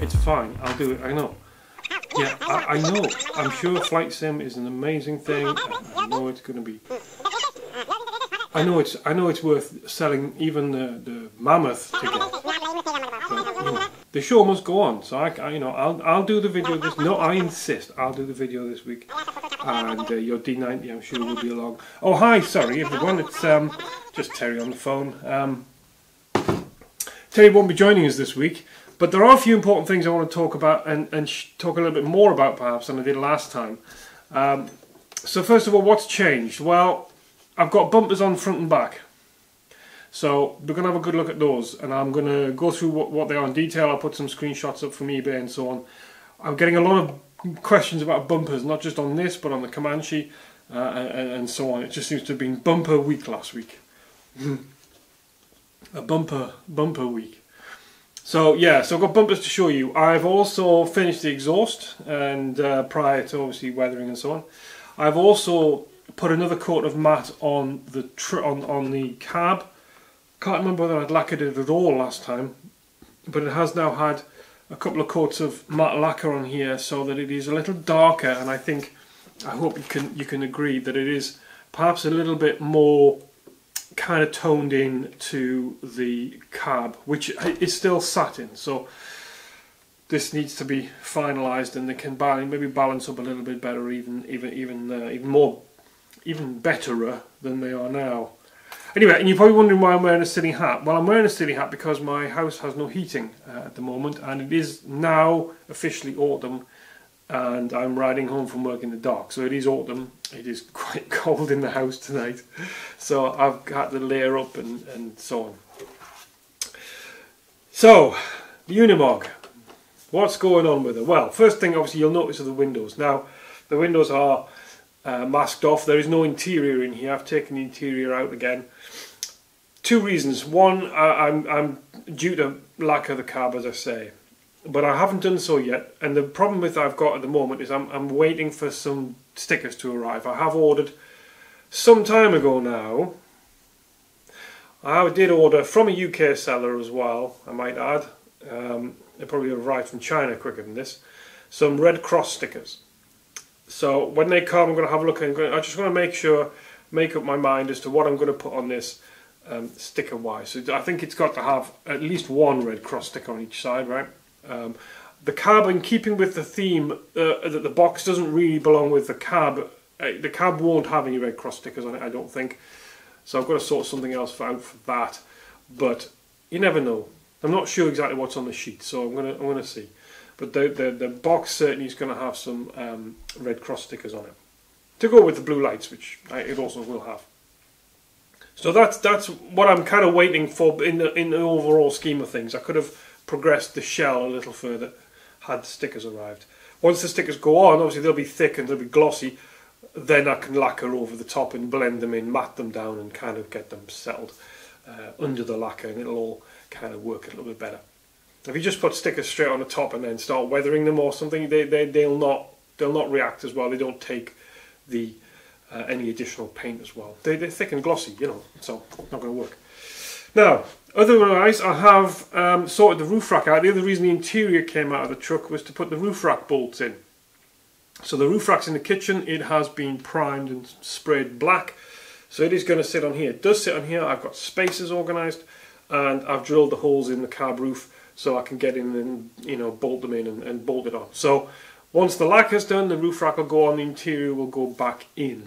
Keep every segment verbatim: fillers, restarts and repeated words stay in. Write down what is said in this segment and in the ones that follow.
it's fine, I'll do it, I know. Yeah, I, I know. I'm sure Flight Sim is an amazing thing. I know it's going to be... I know it's I know it's worth selling even the, the mammoth to get. But, you know, the show must go on, so I, I you know I'll I'll do the video this. No, I insist. I'll do the video this week, and uh, your D ninety I'm sure will be along. Oh hi, sorry everyone. It's um just Terry on the phone. Um, Terry won't be joining us this week, but there are a few important things I want to talk about and and sh talk a little bit more about perhaps than I did last time. Um, so first of all, what's changed? Well, I've got bumpers on front and back, so we're going to have a good look at those, and I'm going to go through what, what they are in detail. I'll put some screenshots up from eBay and so on. I'm getting a lot of questions about bumpers, not just on this, but on the Comanche uh, and, and so on. It just seems to have been bumper week last week. a bumper, bumper week. So yeah, so I've got bumpers to show you. I've also finished the exhaust, and uh, prior to obviously weathering and so on. I've also put another coat of matte on the tr on on the cab. Can't remember whether I'd lacquered it at all last time, but it has now had a couple of coats of matte lacquer on here, so that it is a little darker. And I think, I hope you can you can agree that it is perhaps a little bit more kind of toned in to the cab, which is still satin. So this needs to be finalised, and they can balance, maybe balance up a little bit better, even even even uh, even more. Even betterer than they are now. Anyway, and you're probably wondering why I'm wearing a silly hat. Well, I'm wearing a silly hat because my house has no heating uh, at the moment, and it is now officially autumn, and I'm riding home from work in the dark. So it is autumn. It is quite cold in the house tonight, so I've had to layer up and, and so on. So, the Unimog. What's going on with it? Well, first thing, obviously, you'll notice are the windows. Now, the windows are Uh, masked off. There is no interior in here. I've taken the interior out again. Two reasons. One, I, I'm, I'm due to lacquer the cab, as I say, but I haven't done so yet. And the problem with I've got at the moment is I'm, I'm waiting for some stickers to arrive. I have ordered some time ago now. I did order from a U K seller as well, I might add. Um, they probably arrived from China quicker than this. Some Red Cross stickers. So when they come, I'm going to have a look, and I just want to make sure, make up my mind as to what I'm going to put on this um, sticker-wise. So I think it's got to have at least one Red Cross sticker on each side, right? Um, the cab, in keeping with the theme uh, that the box doesn't really belong with the cab, uh, the cab won't have any Red Cross stickers on it, I don't think. So I've got to sort something else out for that. But you never know. I'm not sure exactly what's on the sheet, so I'm going to, I'm going to see. But the, the, the box certainly is going to have some um, Red Cross stickers on it, to go with the blue lights, which I, it also will have. So that's that's what I'm kind of waiting for in the, in the overall scheme of things. I could have progressed the shell a little further had the stickers arrived. Once the stickers go on, obviously they'll be thick and they'll be glossy. Then I can lacquer over the top and blend them in, matte them down, and kind of get them settled uh, under the lacquer, and it'll all kind of work a little bit better. If you just put stickers straight on the top and then start weathering them or something, they, they, they'll not they'll not react as well. They don't take the uh, any additional paint as well. They, they're thick and glossy, you know, so not going to work. Now, otherwise, I have um, sorted the roof rack out. The other reason the interior came out of the truck was to put the roof rack bolts in. So the roof rack's in the kitchen. It has been primed and sprayed black, so it is going to sit on here. It does sit on here. I've got spaces organised, and I've drilled the holes in the cab roof, so I can get in and, you know, bolt them in and, and bolt it on. So once the lacquer's done, the roof rack will go on, the interior will go back in.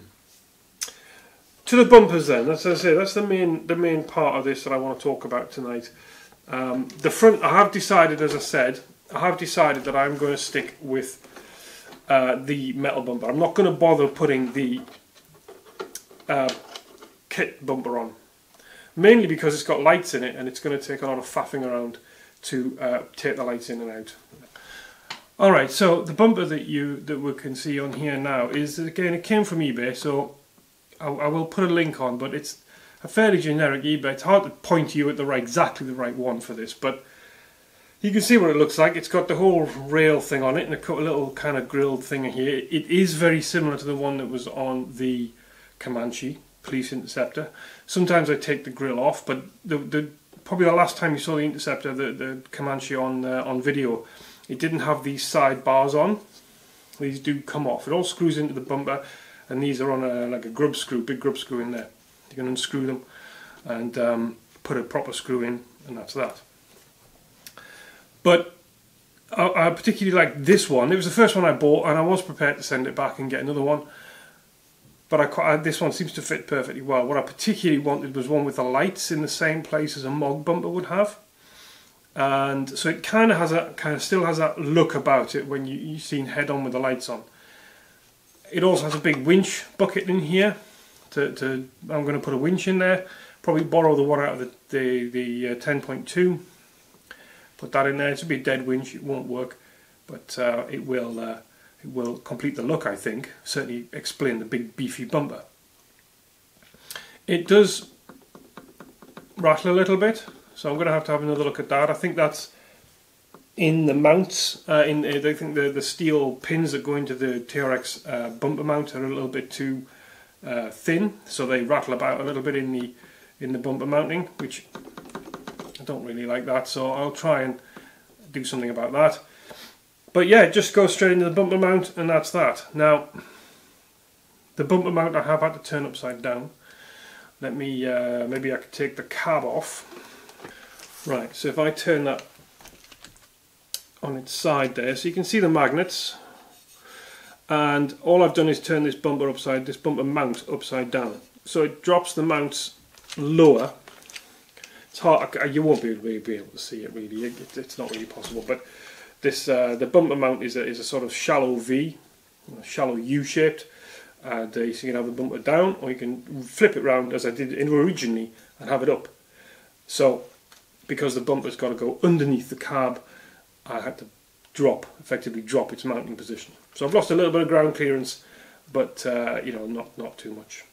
To the bumpers then, that's as I say, that's the main the main part of this that I want to talk about tonight. Um, the front, I have decided, as I said, I have decided that I'm going to stick with uh, the metal bumper. I'm not going to bother putting the uh, kit bumper on, mainly because it's got lights in it and it's going to take a lot of faffing around to uh, take the lights in and out. All right, so the bumper that you that we can see on here now is, again, it came from eBay, so I, I will put a link on, but it's a fairly generic eBay. It's hard to point you at the right, exactly the right one for this, but you can see what it looks like. It's got the whole rail thing on it and a little kind of grilled thing here. It is very similar to the one that was on the Comanche Police Interceptor. Sometimes I take the grill off, but the the probably the last time you saw the Interceptor, the, the Comanche on uh, on video, It didn't have these side bars on. These do come off. It all screws into the bumper, and these are on a like a grub screw, big grub screw in there. You can unscrew them and um, put a proper screw in, and that's that. But I, I particularly like this one. It was the first one I bought, and I was prepared to send it back and get another one. But I quite, I, this one seems to fit perfectly well. What I particularly wanted was one with the lights in the same place as a Mog bumper would have. And so it kind of has a kind of still has that look about it when you, you've seen head on with the lights on. It also has a big winch bucket in here. To, to I'm going to put a winch in there. Probably borrow the one out of the the ten point two. Uh, put that in there. It'll be a dead winch. It won't work, but uh, it will uh, it will complete the look, I think. Certainly explain the big beefy bumper. It does rattle a little bit. So I'm going to have to have another look at that. I think that's in the mounts. Uh, in I think the the steel pins that go into the T R X uh, bumper mount are a little bit too uh, thin, so they rattle about a little bit in the in the bumper mounting, which I don't really like that. So I'll try and do something about that. But yeah, just go straight into the bumper mount, and that's that. Now, the bumper mount I have had to turn upside down. Let me uh, maybe I could take the cab off. Right, so if I turn that on its side there, so you can see the magnets, and all I've done is turn this bumper upside, this bumper mount upside down, so it drops the mounts lower. It's hard, you won't be really be able to see it really. It, it's not really possible, but this uh, the bumper mount is a, is a sort of shallow V, shallow U shaped, and uh, so you can have the bumper down, or you can flip it round as I did originally and have it up. So, because the bumper's got to go underneath the cab, I had to drop, effectively drop its mounting position. So I've lost a little bit of ground clearance, but uh, you know, not not too much.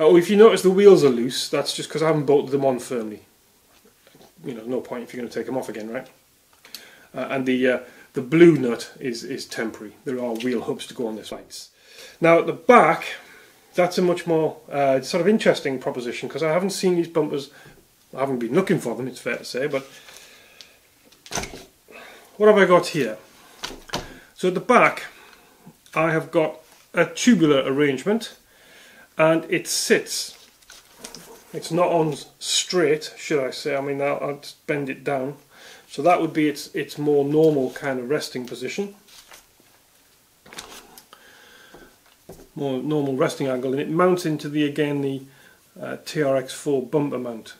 Oh, if you notice the wheels are loose, that's just because I haven't bolted them on firmly. You know, no point if you're going to take them off again, right? Uh, and the uh, the blue nut is is temporary. There are wheel hubs to go on this lights. Now at the back, that's a much more uh, sort of interesting proposition, because I haven't seen these bumpers. I haven't been looking for them, it's fair to say, but what have I got here? So at the back, I have got a tubular arrangement, and it sits. It's not on straight, should I say? I mean, I'll, I'll just bend it down. So that would be its its more normal kind of resting position, more normal resting angle, and it mounts into the again the uh, T R X four bumper mount.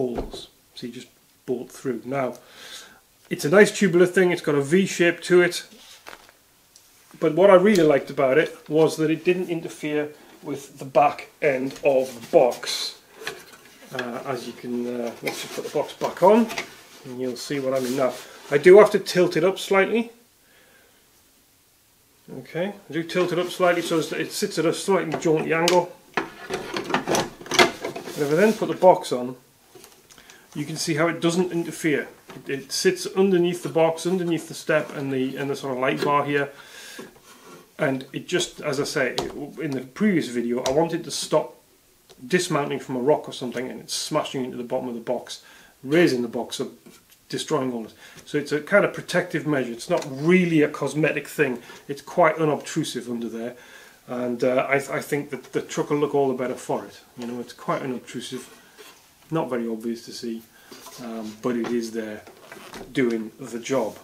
Holes. So you just bolt through. Now, it's a nice tubular thing, it's got a V shape to it, but what I really liked about it was that it didn't interfere with the back end of the box. Uh, as you can, uh, let's just put the box back on, and you'll see what I mean now. I do have to tilt it up slightly. Okay, I do tilt it up slightly so it sits at a slightly jaunty angle. And if I then put the box on, you can see how it doesn't interfere. It, it sits underneath the box, underneath the step, and the and the sort of light bar here. And it just, as I say, it, in the previous video, I wanted to stop dismounting from a rock or something, and it's smashing into the bottom of the box, raising the box up, destroying all this. So it's a kind of protective measure. It's not really a cosmetic thing. It's quite unobtrusive under there, and uh, I, I think that the truck will look all the better for it. You know, it's quite unobtrusive. Not very obvious to see, um, but it is there doing the job.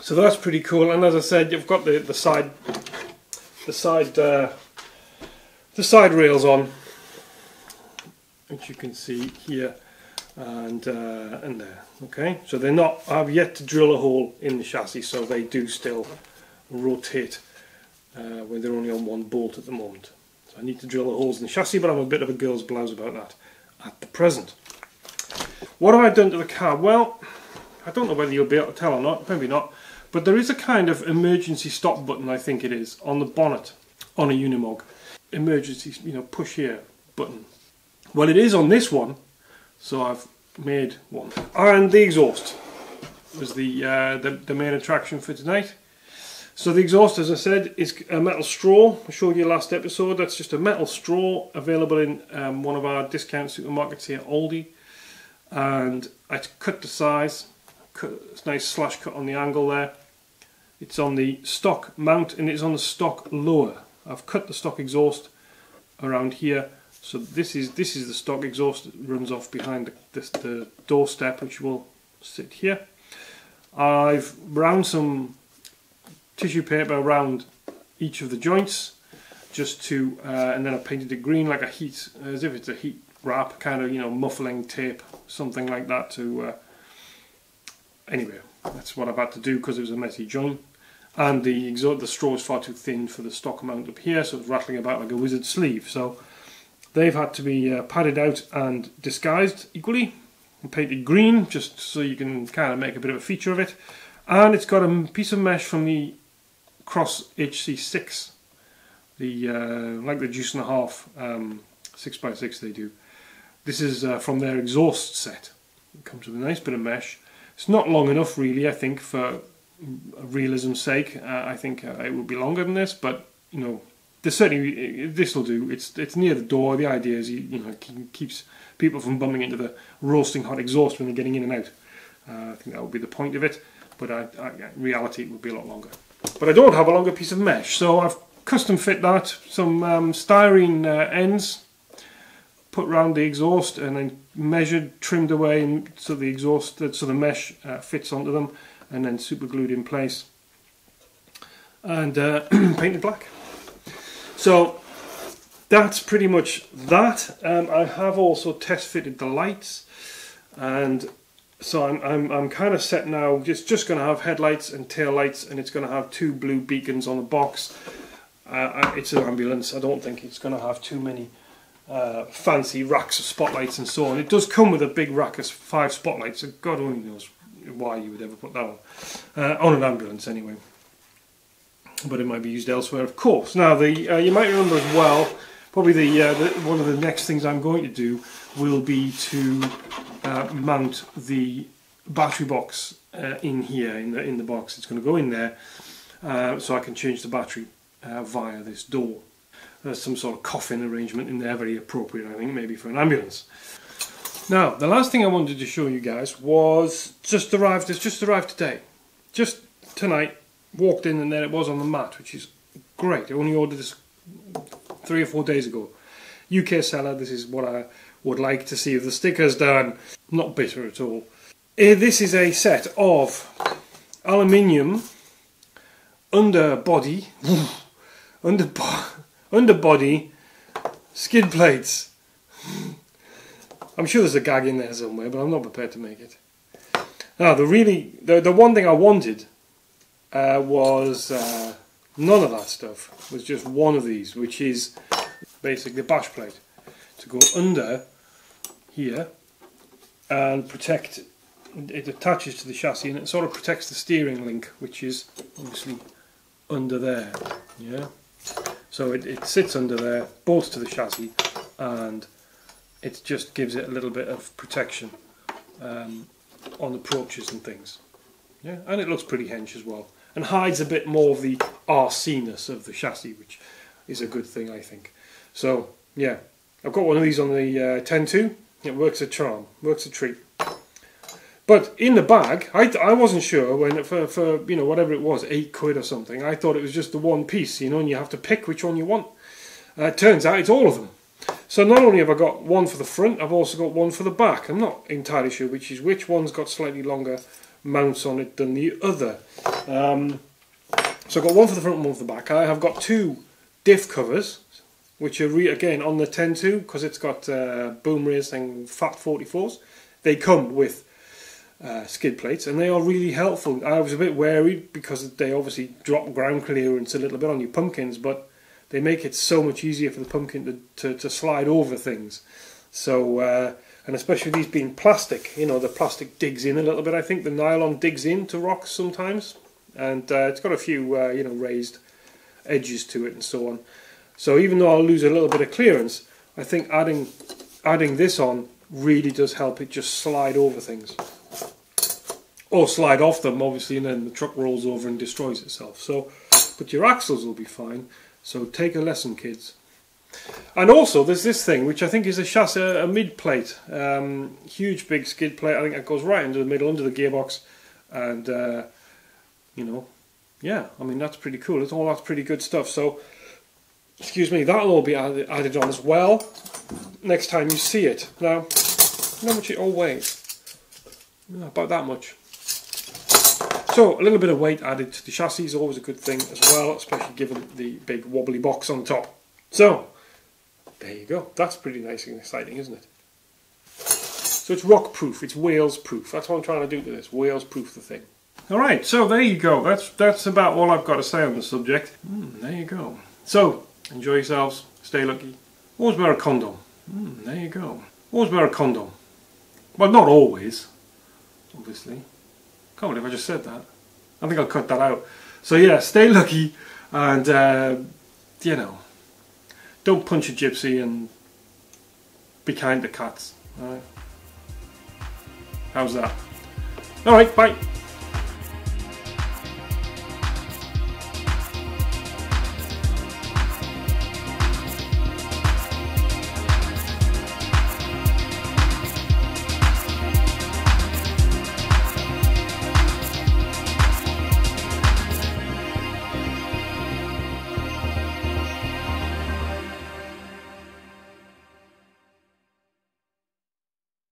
So that's pretty cool. And as I said, you've got the the side, the side, uh, the side rails on, which you can see here and uh, and there. Okay, so they're not. I've yet to drill a hole in the chassis, so they do still rotate uh, when they're only on one bolt at the moment. So I need to drill the holes in the chassis, but I'm a bit of a girl's blouse about that at the present. What have I done to the cab? Well, I don't know whether you'll be able to tell or not, maybe not, but there is a kind of emergency stop button, I think it is, on the bonnet on a Unimog. Emergency, you know, push here button. Well, it is on this one, so I've made one. And the exhaust was the, uh, the, the main attraction for tonight. So the exhaust, as I said, is a metal straw. I showed you last episode. That's just a metal straw available in um, one of our discount supermarkets here, Aldi. And I cut to size, cut, nice slash cut on the angle there. It's on the stock mount and it's on the stock lower. I've cut the stock exhaust around here, so this is this is the stock exhaust that runs off behind the, this, the door step, which will sit here. I've wound some tissue paper around each of the joints, just to, uh, and then I painted it green like a heat, as if it's a heat wrap, kind of, you know, muffling tape, something like that. To uh, anyway, that's what I've had to do because it was a messy joint. And the exhaust, the straw is far too thin for the stock mount up here, so it's rattling about like a wizard's sleeve. So they've had to be uh, padded out and disguised equally, and painted green, just so you can kind of make a bit of a feature of it. And it's got a piece of mesh from the Cross H C six, the uh, like the deuce and a half um, six by six they do. This is uh, from their exhaust set. It comes with a nice bit of mesh. It's not long enough, really, I think, for realism's sake. Uh, I think uh, it would be longer than this, but you know, this certainly this will do. It's it's near the door. The idea is you, you know, it keeps people from bumping into the roasting hot exhaust when they're getting in and out. Uh, I think that would be the point of it. But I, I, in reality, it would be a lot longer. But I don't have a longer piece of mesh, so I've custom fit that, some um, styrene uh, ends put round the exhaust, and then measured, trimmed away, and so the exhaust, so the mesh uh, fits onto them, and then super glued in place, and uh, painted black. So that's pretty much that. Um, I have also test fitted the lights, and so I'm I'm I'm kind of set now. Just just going to have headlights and tail lights, and it's going to have two blue beacons on the box. Uh, it's an ambulance. I don't think it's going to have too many uh, fancy racks of spotlights and so on. It does come with a big rack of five spotlights. So God only knows why you would ever put that on uh, on an ambulance anyway. But it might be used elsewhere, of course. Now, the uh, you might remember as well. Probably the, uh, the one of the next things I'm going to do will be to uh, mount the battery box uh, in here, in the in the box. It's going to go in there, uh, so I can change the battery uh, via this door. There's some sort of coffin arrangement in there, very appropriate, I think, maybe for an ambulance. Now, the last thing I wanted to show you guys was just arrived. It's just arrived today, just tonight. Walked in and there it was on the mat, which is great. I only ordered this three or four days ago. U K seller, this is what I would like to see with the stickers done. Not bitter at all. This is a set of aluminium underbody, underbo underbody skid plates. I'm sure there's a gag in there somewhere, but I'm not prepared to make it. Now, the really, the, the one thing I wanted uh, was... Uh, none of that stuff. Was just one of these, which is basically the bash plate to go under here and protect. It attaches to the chassis and it sort of protects the steering link, which is obviously under there. Yeah, so it, it sits under there, bolts to the chassis, and it just gives it a little bit of protection um, on approaches and things. Yeah, and it looks pretty hench as well, and hides a bit more of the R C-ness of the chassis, which is a good thing, I think. So, yeah, I've got one of these on the uh, ten two. It works a charm, works a treat. But in the bag, I, I wasn't sure when for, for you know, whatever it was, eight quid or something. I thought it was just the one piece, you know, and you have to pick which one you want. Uh, it turns out it's all of them. So not only have I got one for the front, I've also got one for the back. I'm not entirely sure which is which. One's got slightly longer mounts on it than the other. Um, so I've got one for the front and one for the back. I have got two diff covers, which are re again on the ten two, because it's got uh, Boom Racing fat forty-fours. They come with uh, skid plates, and they are really helpful. I was a bit wary because they obviously drop ground clearance a little bit on your pumpkins, but they make it so much easier for the pumpkin to, to, to slide over things. So uh, and especially these being plastic, you know, the plastic digs in a little bit. I think the nylon digs into rocks sometimes, and uh, it's got a few, uh, you know, raised edges to it and so on. So even though I'll lose a little bit of clearance, I think adding adding this on really does help it just slide over things, or slide off them, obviously, and then the truck rolls over and destroys itself. So, but your axles will be fine. So take a lesson, kids. And also there's this thing which I think is a chassis, a mid plate, um, huge big skid plate. I think that goes right into the middle, under the gearbox, and uh, you know, yeah, I mean, that's pretty cool. It's all that's pretty good stuff. So, excuse me, that'll all be added, added on as well next time you see it. Now, how much it all weighs? About that much. So a little bit of weight added to the chassis is always a good thing as well, especially given the big wobbly box on top. So there you go. That's pretty nice and exciting, isn't it? So it's rock proof, it's wheels proof. That's what I'm trying to do to this, wheels proof the thing. Alright, so there you go. That's that's about all I've got to say on the subject. Mm, there you go. So enjoy yourselves, stay lucky. Always wear a condom. Mm, there you go. Always wear a condom. Well, not always, obviously. Can't believe I just said that. I think I'll cut that out. So yeah, stay lucky, and uh, you know, don't punch a gypsy, and be kind to cats. All right? How's that? All right, bye.